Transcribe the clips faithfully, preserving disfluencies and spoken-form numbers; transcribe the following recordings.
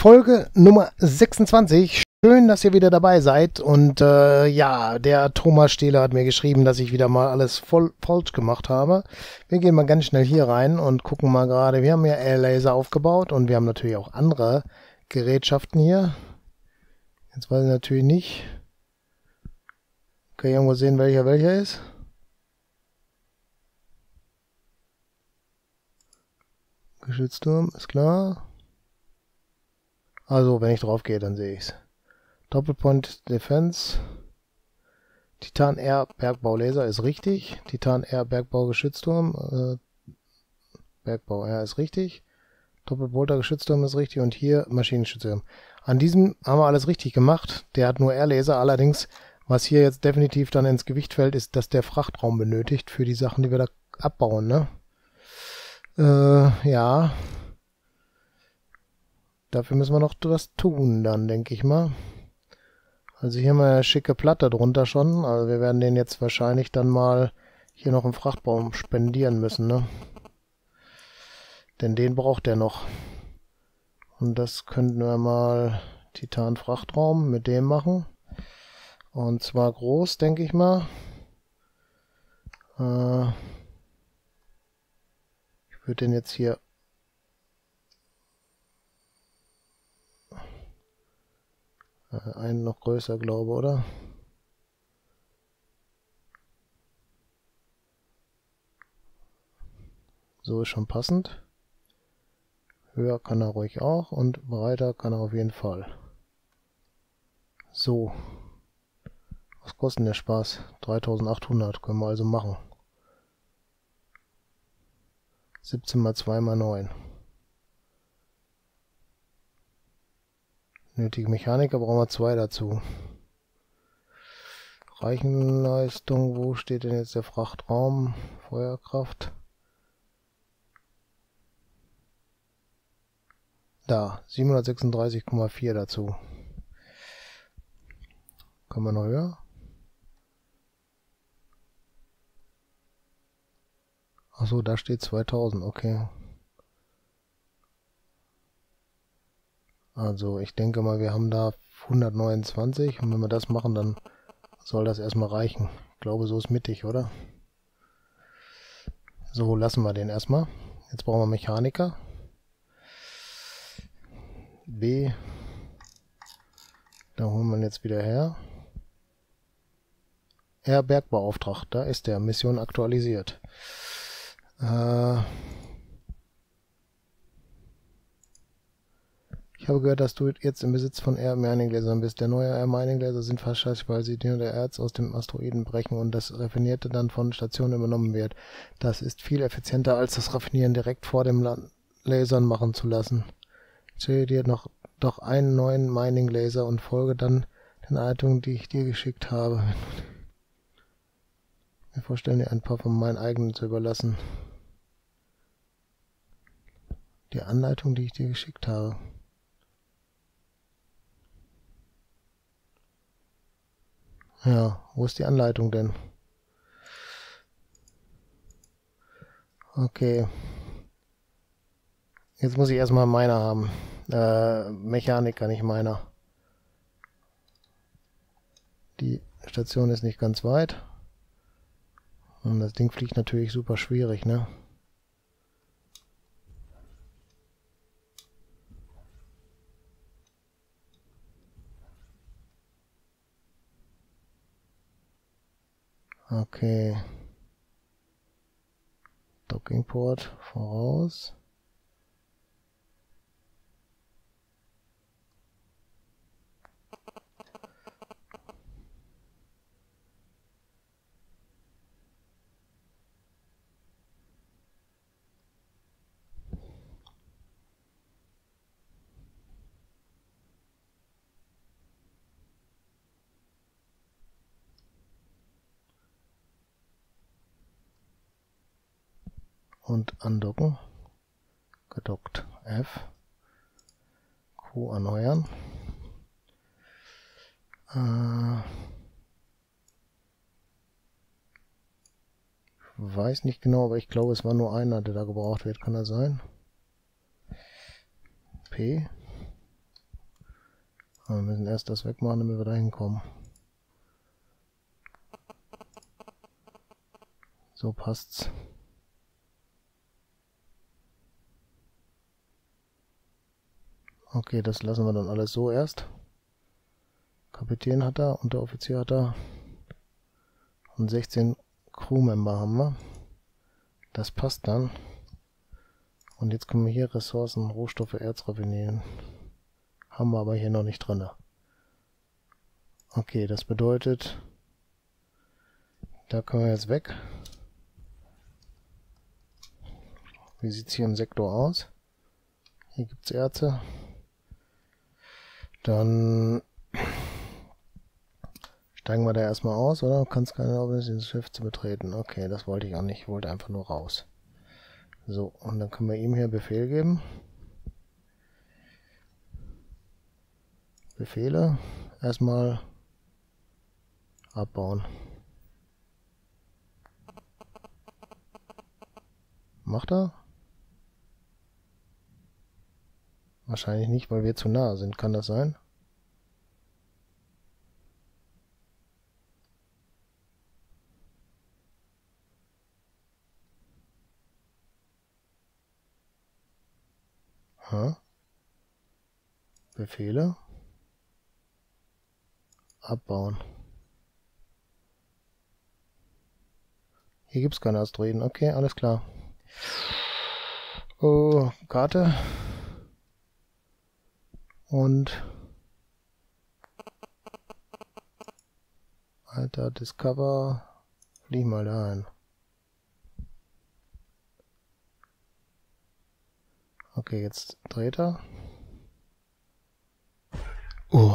Folge Nummer sechsundzwanzig. Schön, dass ihr wieder dabei seid. Und äh, ja, der Thomas Stehler hat mir geschrieben, dass ich wieder mal alles voll falsch gemacht habe. Wir gehen mal ganz schnell hier rein und gucken mal gerade. Wir haben ja Air Laser aufgebaut und wir haben natürlich auch andere Gerätschaften hier. Jetzt weiß ich natürlich nicht. Kann ich irgendwo sehen, welcher welcher ist? Geschützturm, ist klar. Also, wenn ich drauf gehe, dann sehe ich es. Doppelpoint Defense. Titan R Bergbau-Laser ist richtig. Titan R Bergbau-Geschützturm. Äh, Bergbau R ist richtig. Doppelbolter-Geschützturm ist richtig. Und hier Maschinenschützturm. An diesem haben wir alles richtig gemacht. Der hat nur R-Laser. Allerdings, was hier jetzt definitiv dann ins Gewicht fällt, ist, dass der Frachtraum benötigt für die Sachen, die wir da abbauen, ne? Äh, ja. Dafür müssen wir noch was tun dann, denke ich mal. Also hier haben wir eine schicke Platte drunter schon. Also wir werden den jetzt wahrscheinlich dann mal hier noch im Frachtbaum spendieren müssen, ne? Denn den braucht er noch. Und das könnten wir mal Titan-Frachtraum mit dem machen. Und zwar groß, denke ich mal. Äh ich würde den jetzt hier... einen noch größer, glaube, oder? So ist schon passend. Höher kann er ruhig auch und breiter kann er auf jeden Fall. So. Was kostet denn der Spaß? dreitausendachthundert können wir also machen. siebzehn mal zwei mal neun. Nötige Mechaniker brauchen wir zwei dazu. Reichenleistung, wo steht denn jetzt der Frachtraum? Feuerkraft. Da, siebenhundertsechsunddreißig Komma vier dazu. Können wir noch höher? Achso, da steht zweitausend, okay. Also ich denke mal, wir haben da hundertneunundzwanzig und wenn wir das machen, dann soll das erstmal reichen. Ich glaube, so ist mittig, oder? So, lassen wir den erstmal. Jetzt brauchen wir Mechaniker. B. Da holen wir ihn jetzt wieder her. R Bergbauauftrag, da ist der. Mission aktualisiert. Äh... Ich habe gehört, dass du jetzt im Besitz von Air Mining Lasern bist. Der neue Air Mining Laser sind fast scheiße, weil sie den oder Erz aus dem Asteroiden brechen und das Raffinierte dann von Stationen übernommen wird. Das ist viel effizienter, als das Raffinieren direkt vor dem Lasern machen zu lassen. Stelle dir noch doch einen neuen Mining Laser und folge dann den Anleitungen, die ich dir geschickt habe. Mir vorstellen, dir ein paar von meinen eigenen zu überlassen. Die Anleitung, die ich dir geschickt habe. Ja, wo ist die Anleitung denn? Okay. Jetzt muss ich erstmal meiner haben. Äh, Mechaniker, nicht meiner. Die Station ist nicht ganz weit. Und das Ding fliegt natürlich super schwierig, ne? Okay. Dockingport voraus. Und andocken. Gedockt. F. Q erneuern. Äh ich weiß nicht genau, aber ich glaube, es war nur einer, der da gebraucht wird. Kann das sein? P. Wir müssen erst das wegmachen, damit wir da hinkommen. So passt's. Okay, das lassen wir dann alles so erst. Kapitän hat er, Unteroffizier hat er. Und sechzehn Crewmember haben wir. Das passt dann. Und jetzt kommen wir hier Ressourcen, Rohstoffe, Erzraffinien. Haben wir aber hier noch nicht drin. Okay, das bedeutet, da können wir jetzt weg. Wie sieht es hier im Sektor aus? Hier gibt es Erze. Dann steigen wir da erstmal aus, oder? Kann es keine Erlaubnis, dieses Schiff zu betreten. Okay, das wollte ich auch nicht. Ich wollte einfach nur raus. So, und dann können wir ihm hier Befehl geben. Befehle. Erstmal abbauen. Macht er? Wahrscheinlich nicht, weil wir zu nah sind. Kann das sein? Ha? Befehle. Abbauen. Hier gibt es keine Asteroiden. Okay, alles klar. Oh, Karte. Und Alter, Discover. Flieg mal da ein. Okay, jetzt dreht er. Oh,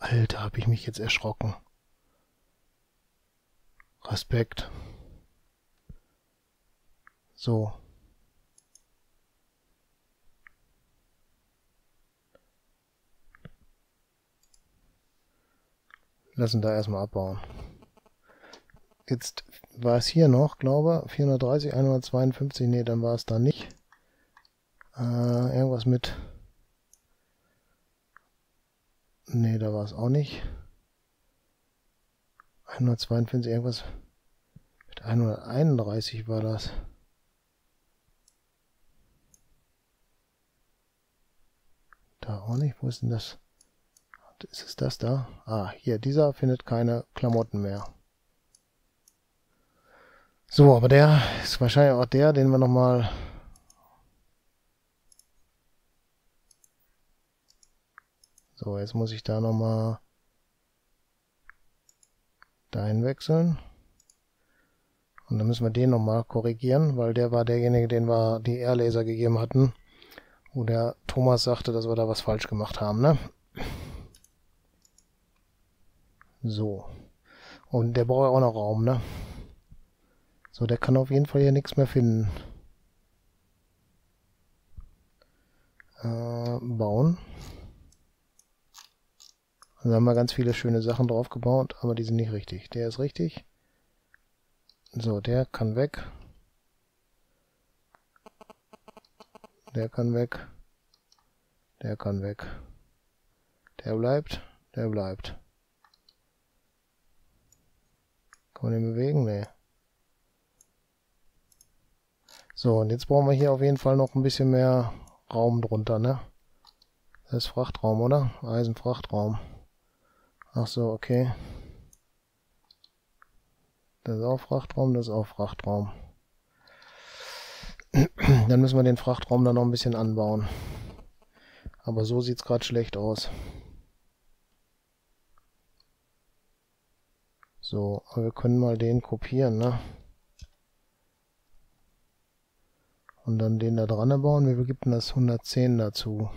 Alter, habe ich mich jetzt erschrocken. Respekt. So. Lassen da erstmal abbauen. Jetzt war es hier noch, glaube ich, vierhundertdreißig, hundertzweiundfünfzig, nee, dann war es da nicht. Äh, irgendwas mit... Nee, da war es auch nicht. hundertzweiundfünfzig, irgendwas mit hunderteinunddreißig war das. Da auch nicht, wo ist denn das? Ist es das da? Ah, hier, dieser findet keine Klamotten mehr. So, aber der ist wahrscheinlich auch der, den wir nochmal... So, jetzt muss ich da nochmal dahin wechseln. Und dann müssen wir den nochmal korrigieren, weil der war derjenige, den wir die Air Laser gegeben hatten, wo der Thomas sagte, dass wir da was falsch gemacht haben, ne? So. Und der braucht ja auch noch Raum, ne? So, der kann auf jeden Fall hier nichts mehr finden. Äh, bauen. Also haben wir ganz viele schöne Sachen drauf gebaut, aber die sind nicht richtig. Der ist richtig. So, der kann weg. Der kann weg. Der kann weg. Der bleibt. Der bleibt. Kann man den bewegen? Nee. So, und jetzt brauchen wir hier auf jeden Fall noch ein bisschen mehr Raum drunter, ne? Das ist Frachtraum, oder? Eisenfrachtraum. Ach so, okay. Das ist auch Frachtraum, das ist auch Frachtraum. Dann müssen wir den Frachtraum dann noch ein bisschen anbauen. Aber so sieht es gerade schlecht aus. So, aber wir können mal den kopieren, ne? Und dann den da dran bauen. Wir geben das hundertzehn dazu.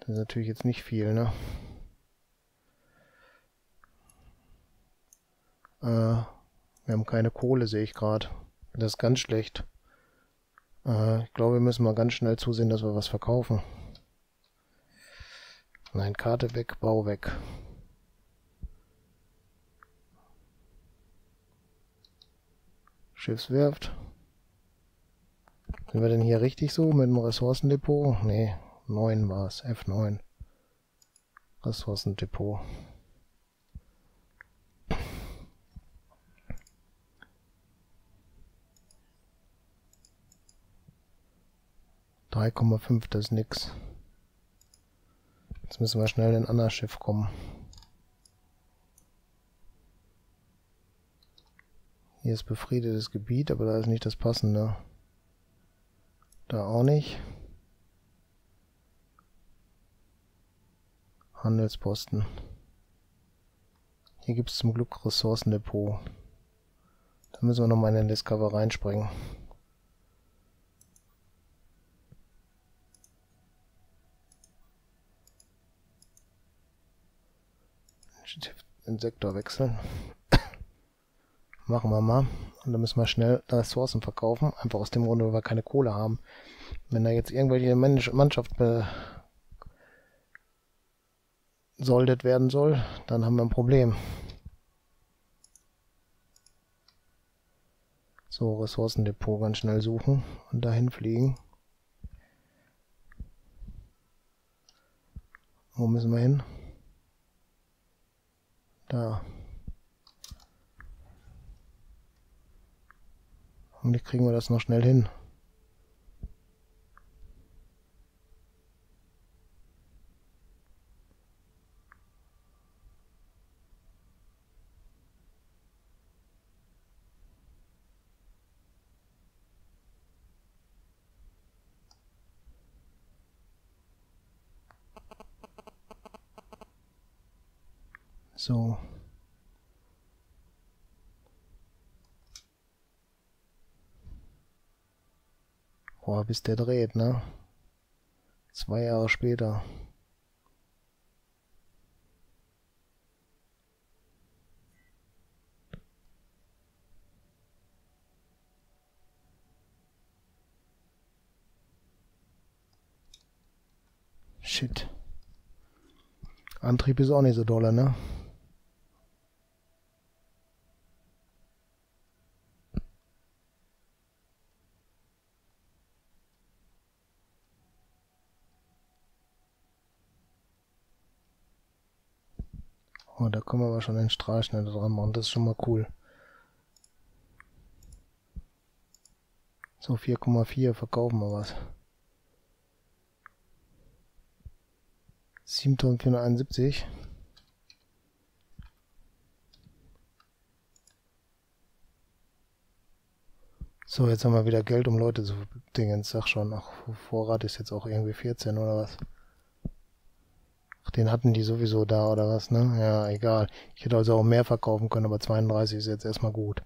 Das ist natürlich jetzt nicht viel, ne? Äh, wir haben keine Kohle, sehe ich gerade. Das ist ganz schlecht. Äh, ich glaube, wir müssen mal ganz schnell zusehen, dass wir was verkaufen. Nein, Karte weg, Bau weg. Schiffswerft. Sind wir denn hier richtig so mit dem Ressourcendepot? Nee, neun war es, F neun. Ressourcendepot. drei Komma fünf, das ist nix. Jetzt müssen wir schnell in ein anderes Schiff kommen. Hier ist befriedetes Gebiet, aber da ist nicht das Passende. Da auch nicht. Handelsposten. Hier gibt es zum Glück Ressourcendepot. Da müssen wir nochmal in den Discover reinspringen. Den Sektor wechseln. Machen wir mal. Und dann müssen wir schnell Ressourcen verkaufen. Einfach aus dem Grunde, weil wir keine Kohle haben. Wenn da jetzt irgendwelche Mannschaft besoldet werden soll, dann haben wir ein Problem. So, Ressourcendepot ganz schnell suchen und dahin fliegen. Wo müssen wir hin? Da. Hoffentlich kriegen wir das noch schnell hin. So. Boah, bis der dreht, ne? Zwei Jahre später. Shit. Antrieb ist auch nicht so dolle, ne? Oh, da können wir aber schon den Strahlschneider dran machen, das ist schon mal cool. So, vier Komma vier, verkaufen wir was. siebentausendvierhunderteinundsiebzig. So, jetzt haben wir wieder Geld, um Leute zu dingen. Sag schon, ach, Vorrat ist jetzt auch irgendwie vierzehn oder was? Den hatten die sowieso da, oder was, ne? Ja, egal. Ich hätte also auch mehr verkaufen können, aber zweiunddreißig ist jetzt erstmal gut.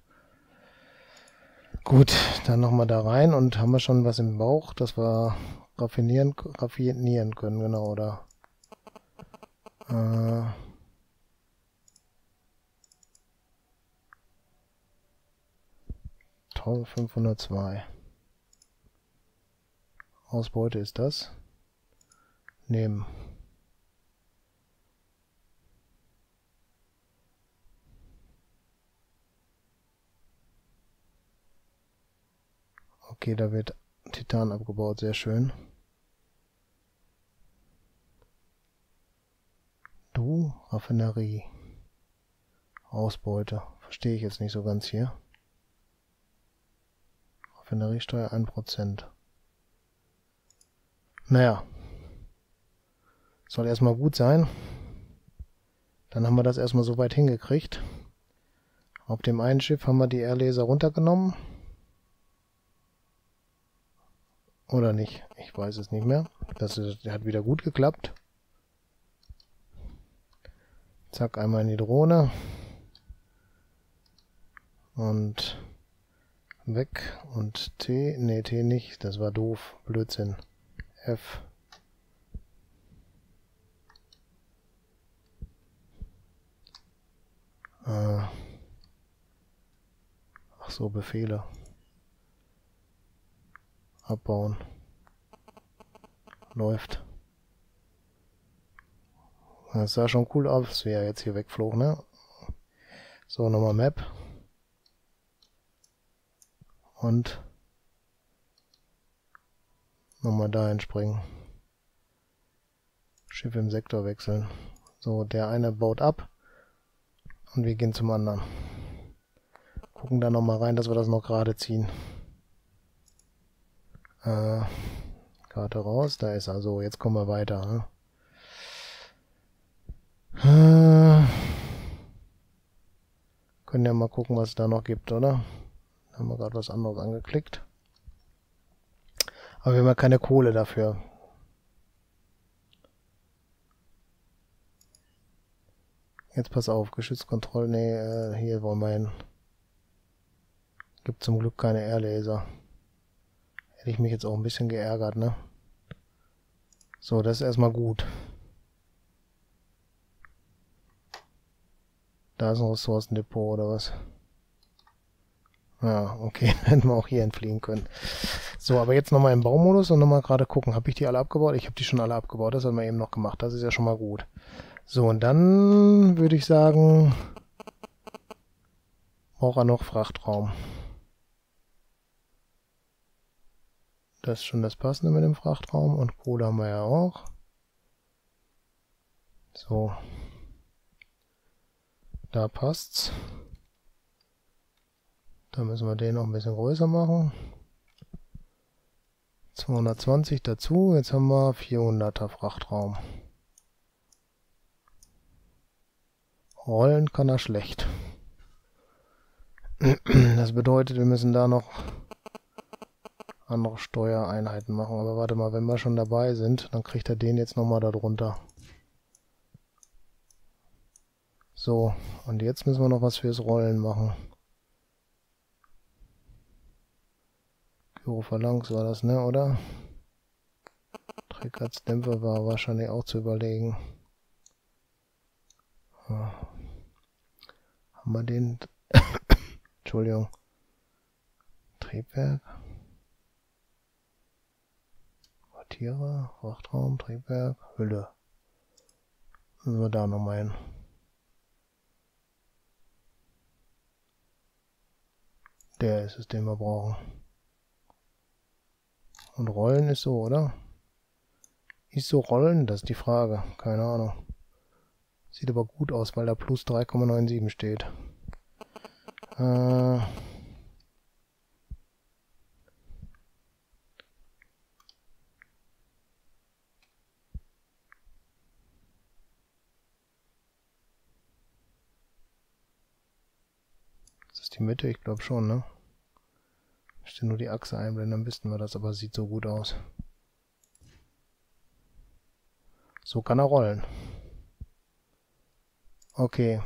Gut, dann nochmal da rein und haben wir schon was im Bauch, dass wir raffinieren, raffinieren können, genau, oder? Äh eintausendfünfhundertzwei. Ausbeute ist das. Nehmen. Okay, da wird Titan abgebaut, sehr schön. Du, Raffinerie. Ausbeute. Verstehe ich jetzt nicht so ganz hier. Raffineriesteuer ein Prozent. Naja. Soll erstmal gut sein. Dann haben wir das erstmal so weit hingekriegt. Auf dem einen Schiff haben wir die Air Laser runtergenommen. Oder nicht? Ich weiß es nicht mehr. Das ist, hat wieder gut geklappt. Zack, einmal in die Drohne. Und weg. Und T. Ne, T nicht. Das war doof. Blödsinn. F. Äh. Ach so, Befehle. Abbauen. Läuft. Das sah schon cool aus, wie er jetzt hier wegflog, ne? So, nochmal Map. Und nochmal dahin springen. Schiff im Sektor wechseln. So, der eine baut ab und wir gehen zum anderen. Gucken da nochmal rein, dass wir das noch gerade ziehen. Äh, Karte raus, da ist er. So, jetzt kommen wir weiter. Ne? Äh, können ja mal gucken, was es da noch gibt, oder? Da haben wir gerade was anderes angeklickt. Aber wir haben ja keine Kohle dafür. Jetzt pass auf, Geschützkontrolle, nee, äh, hier wollen wir hin. Gibt zum Glück keine Air Laser. Hätte ich mich jetzt auch ein bisschen geärgert, ne? So, das ist erstmal gut. Da ist ein Ressourcendepot oder was? Ja, okay, dann hätten wir auch hier entfliehen können. So, aber jetzt nochmal im Baumodus und nochmal gerade gucken. Habe ich die alle abgebaut? Ich habe die schon alle abgebaut, das haben wir eben noch gemacht. Das ist ja schon mal gut. So, und dann würde ich sagen, braucht er noch Frachtraum. Das ist schon das Passende mit dem Frachtraum und Kohle haben wir ja auch. So. Da passt's. Da müssen wir den noch ein bisschen größer machen. zweihundertzwanzig dazu, jetzt haben wir vierhunderter Frachtraum. Rollen kann er schlecht. Das bedeutet, wir müssen da noch andere Steuereinheiten machen. Aber warte mal, wenn wir schon dabei sind, dann kriegt er den jetzt nochmal da drunter. So, und jetzt müssen wir noch was fürs Rollen machen. Gyrophalanx war das, ne, oder? Trick als Dämpfer war wahrscheinlich auch zu überlegen. Ja. Haben wir den... Entschuldigung. Triebwerk. Quartiere, Frachtraum, Triebwerk, Hülle. Müssen wir da nochmal hin. Der ist es, den wir brauchen. Und Rollen ist so, oder? Ist so Rollen? Das ist die Frage. Keine Ahnung. Sieht aber gut aus, weil da plus drei Komma neun sieben steht. Äh das ist die Mitte, ich glaube schon, ne? Ich müsste nur die Achse einblenden, dann wüssten wir das, aber sieht so gut aus. So kann er rollen. Okay.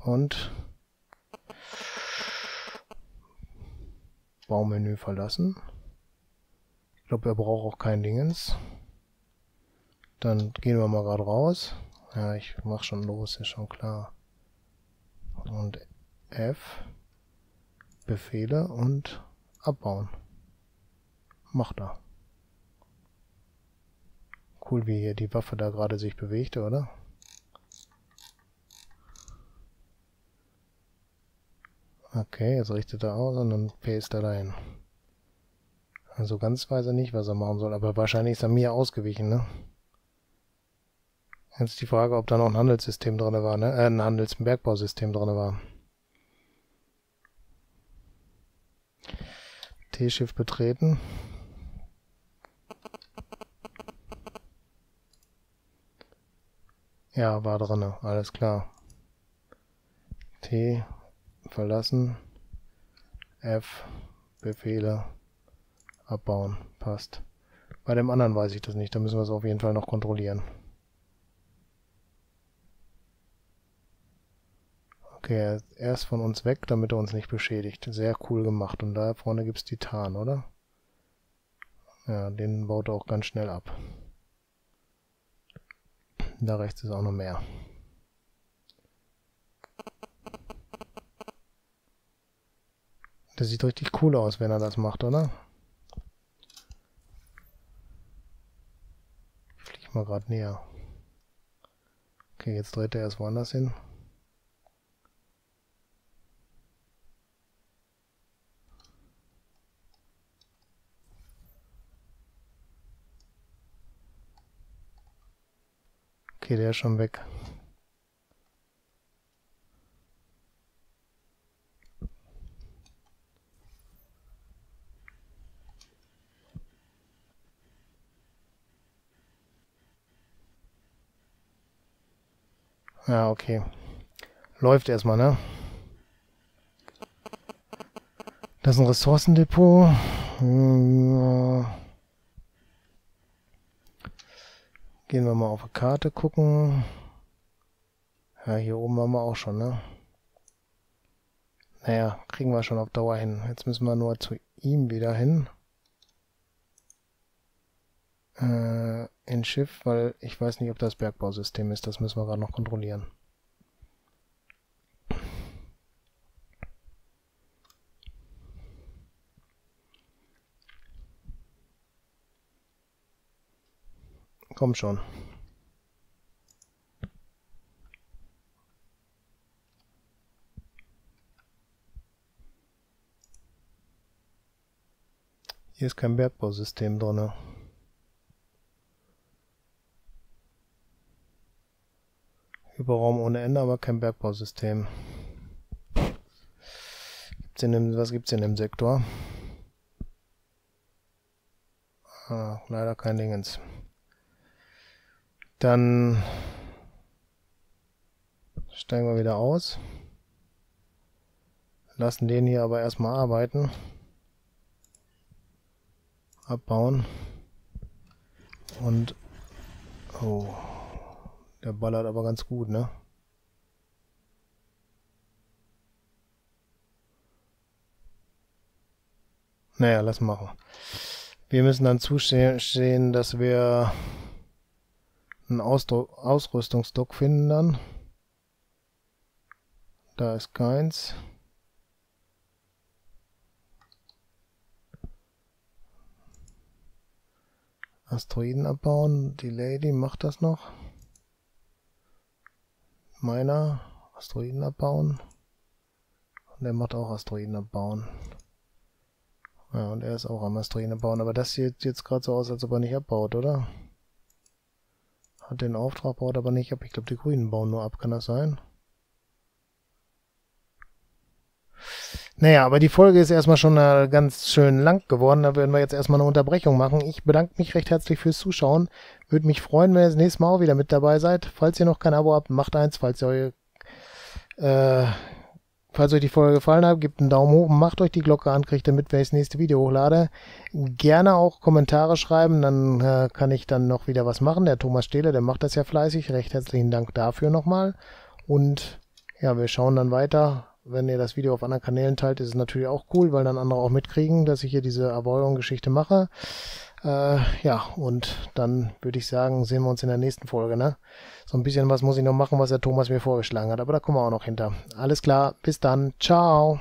Und Baumenü verlassen. Ich glaube, er braucht auch kein Dingens. Dann gehen wir mal gerade raus. Ja, ich mache schon los, ist schon klar. Und F. Befehle und abbauen. Macht er. Cool, wie hier die Waffe da gerade sich bewegte, oder? Okay, jetzt richtet er aus und dann paste er dahin. Also ganz weiß er nicht, was er machen soll, aber wahrscheinlich ist er mir ausgewichen, ne? Jetzt die Frage, ob da noch ein Handelssystem drin war, ne? Äh, ein Handels- und Bergbausystem drin war. T-Schiff betreten. Ja, war drin, alles klar. T verlassen. F Befehle abbauen, passt. Bei dem anderen weiß ich das nicht, da müssen wir es auf jeden Fall noch kontrollieren. Okay, er ist von uns weg, damit er uns nicht beschädigt. Sehr cool gemacht. Und da vorne gibt es Titan, oder? Ja, den baut er auch ganz schnell ab. Da rechts ist auch noch mehr. Das sieht richtig cool aus, wenn er das macht, oder? Ich fliege mal gerade näher. Okay, jetzt dreht er erst woanders hin. Okay, der ist schon weg. Ja, okay. Läuft erstmal, ne? Das ist ein Ressourcendepot. Ja. Gehen wir mal auf die Karte gucken. Ja, hier oben waren wir auch schon, ne? Naja, kriegen wir schon auf Dauer hin. Jetzt müssen wir nur zu ihm wieder hin. Äh, ins Schiff, weil ich weiß nicht, ob das Bergbausystem ist. Das müssen wir gerade noch kontrollieren. Komm schon. Hier ist kein Bergbausystem drin. Überraum ohne Ende, aber kein Bergbausystem. Gibt's in dem, was gibt es in dem Sektor? Ah, leider kein Dingens. Dann steigen wir wieder aus. Lassen den hier aber erstmal arbeiten. Abbauen. Und oh, der ballert aber ganz gut, ne? Naja, lass machen. Wir müssen dann zusehen, dass wir einen Ausrüstungsdock finden dann. Da ist keins. Asteroiden abbauen. Die Lady macht das noch. Meiner. Asteroiden abbauen. Und der macht auch Asteroiden abbauen. Ja, und er ist auch am Asteroiden abbauen. Aber das sieht jetzt gerade so aus, als ob er nicht abbaut, oder? Hat den Auftrag, baut aber nicht ab. Ich glaube, die Grünen bauen nur ab. Kann das sein? Naja, aber die Folge ist erstmal schon äh, ganz schön lang geworden. Da werden wir jetzt erstmal eine Unterbrechung machen. Ich bedanke mich recht herzlich fürs Zuschauen. Würde mich freuen, wenn ihr das nächste Mal auch wieder mit dabei seid. Falls ihr noch kein Abo habt, macht eins. Falls, ihr, äh, falls euch die Folge gefallen hat, gebt einen Daumen hoch. Macht euch die Glocke an, kriegt ihr mit, wenn ich das nächste Video hochlade. Gerne auch Kommentare schreiben, dann äh, kann ich dann noch wieder was machen. Der Thomas Stehler, der macht das ja fleißig. Recht herzlichen Dank dafür nochmal. Und ja, wir schauen dann weiter. Wenn ihr das Video auf anderen Kanälen teilt, ist es natürlich auch cool, weil dann andere auch mitkriegen, dass ich hier diese Erbauung-Geschichte mache. Äh, ja, und dann würde ich sagen, sehen wir uns in der nächsten Folge, ne? So ein bisschen was muss ich noch machen, was der Thomas mir vorgeschlagen hat, aber da kommen wir auch noch hinter. Alles klar, bis dann, ciao!